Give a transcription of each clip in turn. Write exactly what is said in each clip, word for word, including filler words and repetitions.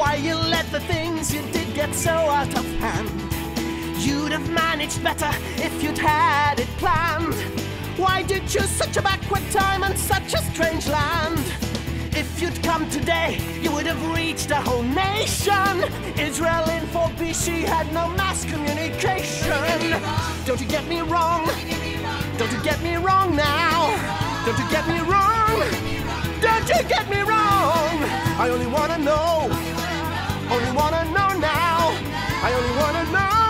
why you let the things you did get so out of hand. You'd have managed better if you'd had it planned. Why did you choose such a backward time and such a strange land? If you'd come today, you would have reached a whole nation. Israel in four B C had no mass communication. Don't you get me wrong. Don't you get me wrong now. Don't you get me wrong. Don't you get me wrong. I only wanna know. Only wanna know now. I only wanna know.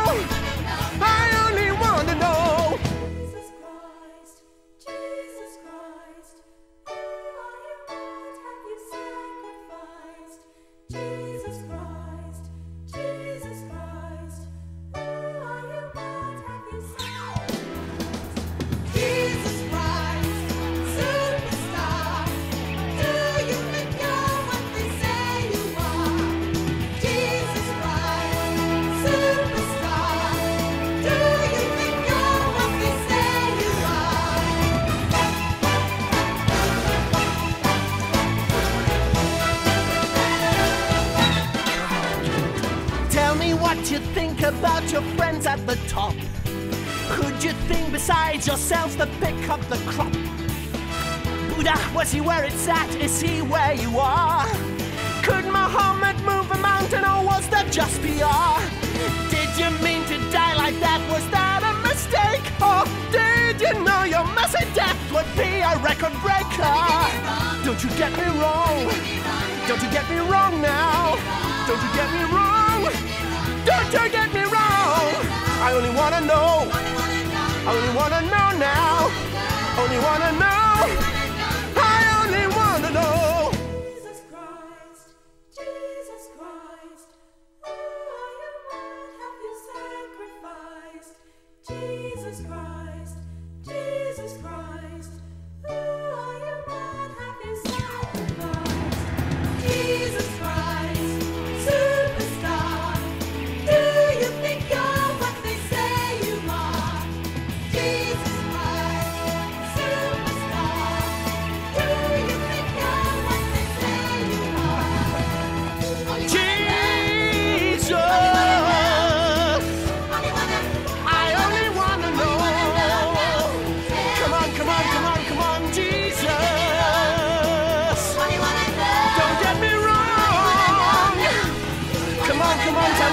I only wanna know. Jesus Christ, Jesus Christ, all I want have you sacrificed. Jesus Christ, Jesus Christ, all I want have you sacrificed. Jesus Christ, Superstar, do you become what they say you are? Jesus Christ, Superstar, do you become what they say you are? Tell me what you think about your friends at the top. Could you think besides yourselves to pick up the crop? Buddha, was he where it's at? Is he where you are? Could Muhammad move a mountain, or was that just P R? Did you mean to die like that? Was that a mistake? Or did you know your massive death would be a record breaker? Don't you get me wrong. Don't you get me wrong now. Don't you get me wrong. Don't you get me wrong. I only wanna know. I only wanna know now. Only wanna know. I only wanna know. Jesus Christ, Jesus Christ, all I am not have you sacrificed. Jesus Christ, Jesus Christ, all I am not have you sacrificed. Jesus Christ, Superstar, do you think you're what they say you are? Jesus Christ, Superstar, do you think you're what they say you are? Only Jesus, I only wanna, only wanna know. Come on, come on, come on, come on, Jesus. Only wanna know. Don't get me wrong. Come on, come on, tell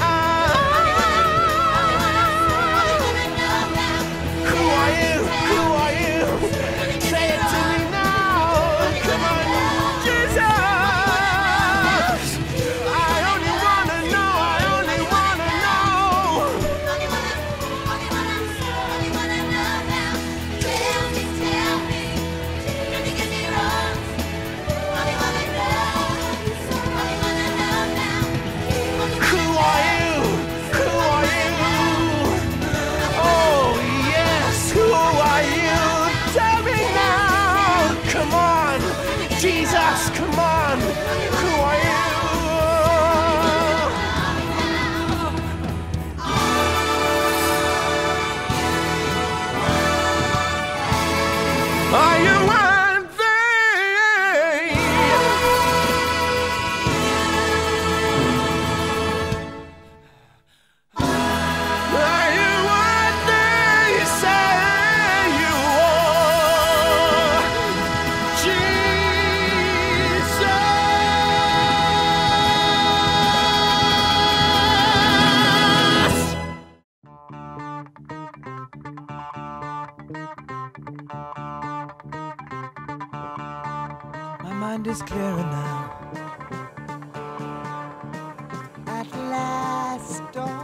Ah. Who are you? Who are you? Say it to me now. Come on, Jesus. I only wanna know. I only wanna know. Only wanna, only wanna, only wanna know now. Tell me, tell me, don't you get me wrong. Only wanna know, only wanna know now. Only Who are you? Who are you? Oh yes, who are you? Tell me now. Come on, Jesus, come on. Who are you? Are you one thing? Are you what they say you are? Jesus. My mind is clearer now. At last, oh,